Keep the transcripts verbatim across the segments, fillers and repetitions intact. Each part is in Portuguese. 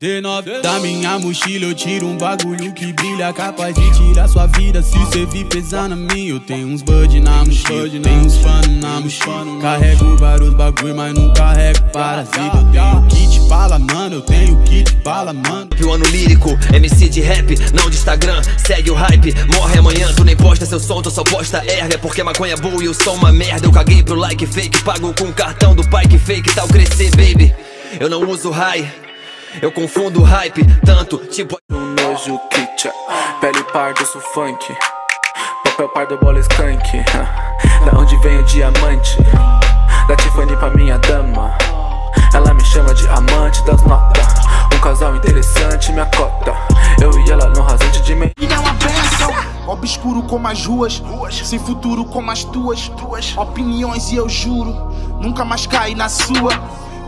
D nove. Da minha mochila eu tiro um bagulho que brilha, capaz de tirar sua vida se cê vir pesar na minha. Eu tenho uns bud na mochila, tenho uns fano na mochila. Carrego vários bagulho, mas não carrego parasita. Eu tenho kit bala, mano, eu tenho kit bala, mano. E o ano lírico, M C de rap, não de Instagram. Segue o hype, morre amanhã, tu nem posta seu som, tu só posta erga. Porque maconha é boa e eu sou uma merda. Eu caguei pro like fake, pago com o cartão do pai que fake tal crescer, baby. Eu não uso high, eu confundo hype, tanto tipo. No nojo kitcha, pele parda, sou funk. Papel pardo, bola skunk. Da onde vem o diamante? Da Tiffany pra minha dama. Ela me chama de amante das notas. Um casal interessante, minha cota. Eu e ela no rasante de mim. Me dá uma benção. Obscuro como as ruas, sem futuro como as tuas. Opiniões e eu juro, nunca mais caí na sua.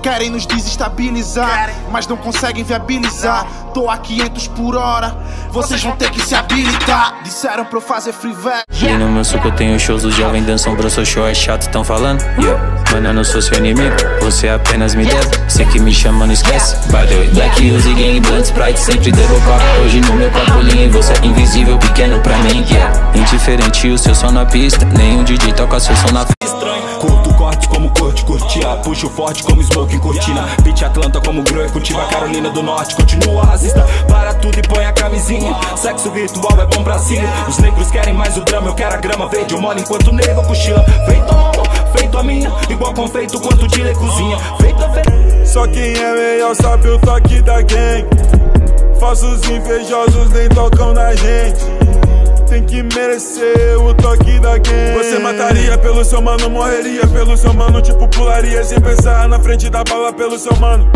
Querem nos desestabilizar, Querem. mas não conseguem viabilizar. Não. Tô a quinhentos por hora, vocês vão ter que se habilitar. Disseram pra eu fazer freeware. E no meu suco eu tenho shows, os jovens dançam, bro, seu show é chato, tão falando. Yo, mano, eu não sou seu inimigo, você apenas me deve. Você que me chama, não esquece. By the way, black, use gang, blunt, sprite, sempre double pop. Hoje no meu copo lean, você é invisível, pequeno pra mim, yeah. Indiferente o seu som na pista, nenhum D J toca seu som na pista. Como curte, curtia, puxo forte como smoke em cortina. Beat Atlanta como grow, cultiva Carolina do Norte, continua racista. Para tudo e põe a camisinha, sexo ritual é bom pra si. Os negros querem mais o drama, eu quero a grama verde, eu mole enquanto o nego cochila. Feito amor, feito a minha, igual confeito quanto de cozinha. Feito a fe... Só quem é real sabe o toque da gang. Falsos invejosos nem tocam na gente. Tem que merecer o toque da game. Você mataria pelo seu mano, morreria pelo seu mano. Tipo, pularia sem pensar na frente da bala pelo seu mano.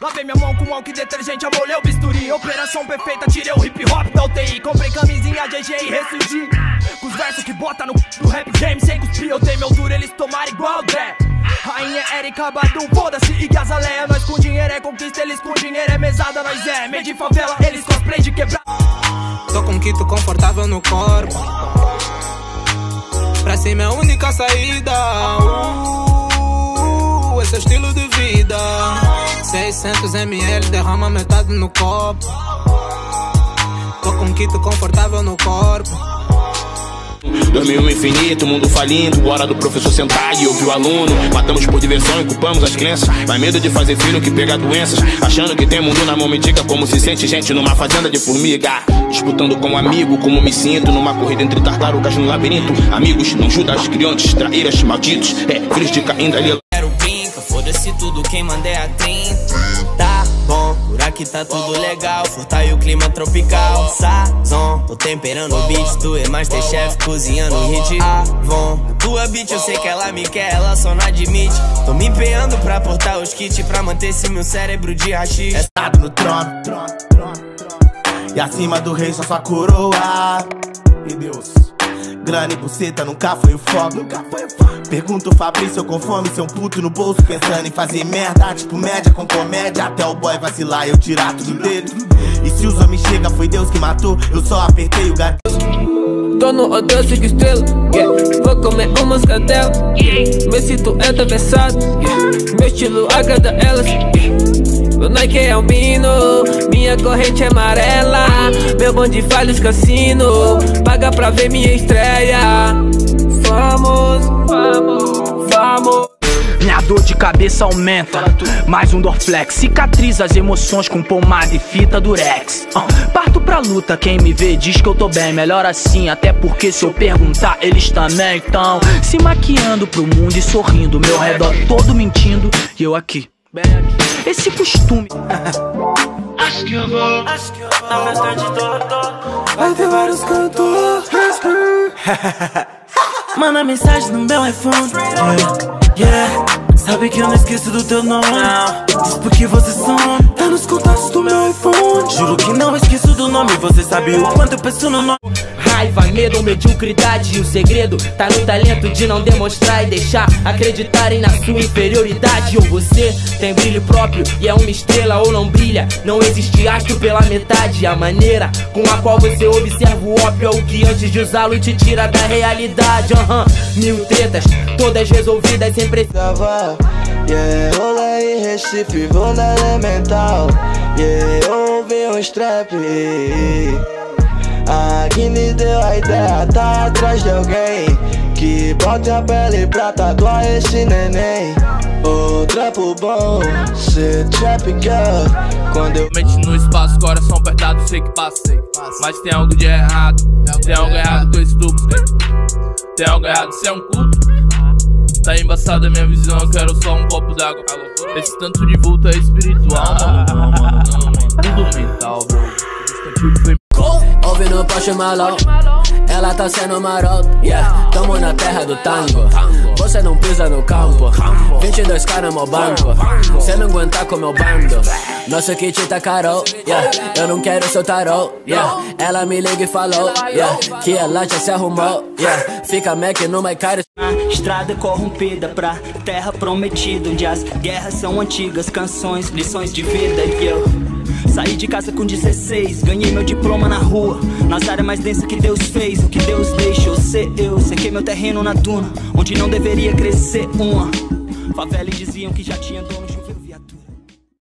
Lavei minha mão com álcool e detergente, amolei o bisturi. Operação perfeita, tirei o hip hop da U T I. Comprei camisinha G G e ressurgi. Com os versos que bota no c... do rap game sem cuspir. Eu dei meu duro, eles tomaram igual o Dre. Rainha Erika Badu, foda-se e Gazaleia. Nós com dinheiro é conquista, eles com dinheiro é mesada. Nós é meio de favela, eles cosplay de quebrar. Tô com um kit confortável no corpo, pra ser minha única saída. uh, Esse é o estilo de vida. Seiscentos mililitros, derrama metade no copo. Tô com um kit confortável no corpo. Dormiu no infinito, mundo falindo. Hora do professor sentar e ouvir o aluno. Matamos por diversão e culpamos as crenças. Mas medo de fazer filho que pega doenças. Achando que tem mundo na mão, me diga como se sente gente numa fazenda de formiga. Disputando como amigo, como me sinto. Numa corrida entre tartarugas no labirinto. Amigos, não judas, criantes, traíras, malditos. É, crítica ainda ali. Quero brinca, foda-se tudo, quem manda é a trinta. Tá bom, por aqui tá tudo legal. Furtar e o clima tropical. Sazon, tô temperando o beat. Tu é masterchef, cozinhando o hit. Avon, a tua beat eu sei que ela me quer, ela só não admite. Tô me empenhando pra portar os kits, pra manter esse meu cérebro de rachis. É estado no trono, e acima do rei só sua coroa. E Deus, grana e buceta nunca foi o foco. Nunca foi o foco. Pergunto Fabrício, eu conforme seu puto no bolso, pensando em fazer merda, tipo média com comédia. Até o boy vacilar, eu tirar tudo dele. E se os homens chegam, foi Deus que matou, eu só apertei o gato. Tô no hotel cinco estrelas, yeah. Vou comer umas cadela, yeah. Me sinto atravessado, yeah. Meu estilo agrada elas, yeah. Meu Nike é albino, minha corrente é amarela. Meu bonde falha os cassino, paga pra ver minha estreia. Vamos, vamos, vamos. Minha dor de cabeça aumenta, mais um Dorflex. Cicatriza as emoções com pomada e fita durex. uh, Parto pra luta, quem me vê diz que eu tô bem. Melhor assim, até porque se eu perguntar, eles também estão se maquiando pro mundo e sorrindo. Meu redor todo mentindo e eu aqui. Esse costume. Acho que eu vou na festa de Totó, vai ter vários cantores. Manda mensagem no meu iPhone, yeah. Yeah. Sabe que eu não esqueço do teu nome. Diz porque você some, tá nos contatos do meu iPhone. Juro que não esqueço do nome, você sabe o quanto eu penso no nome. Raiva, medo, mediocridade, e o segredo tá no talento de não demonstrar e deixar acreditarem na sua inferioridade. Ou você tem brilho próprio e é uma estrela ou não brilha. Não existe astro pela metade. A maneira com a qual você observa o ópio é o que antes de usá-lo te tira da realidade. Aham, uhum. Mil tretas, todas resolvidas sem precisar. Yeah, rolê em Recife, vou na Elemental. Yeah, ouvi uns trap. A Guinness deu a ideia, tá atrás de alguém que bote a pele pra tatuar esse neném. O oh, trampo bom, cê trap girl. Quando eu mente no espaço, coração apertado, sei que passei. Mas tem algo de errado, tem algo errado com esse duplo. Tem algo errado, cê é um culto. Tá embaçada minha visão, eu quero só um copo d'água. Esse tanto de vulto é espiritual, não, mano, não, mano. Tudo mental, bro. Tudo foi. Ouvindo Post Malone, ela tá sendo marota. Yeah, tamo na terra do tango. Você não pisa no campo. vinte e dois caras no meu banco. Cê não aguenta com meu bando. Nosso kit tá caro. Yeah, eu não quero seu tarô. Yeah, ela me liga e falou. Yeah, que ela já se arrumou. Yeah, fica Mac no my car. Na estrada corrompida pra terra prometida, onde as guerras são antigas, canções, lições de vida. E eu saí de casa com dezesseis, ganhei meu diploma na rua, nas áreas mais densas que Deus fez. O que Deus deixou ser eu, sequei meu terreno na duna, onde não deveria crescer uma favela e diziam que já tinha dono.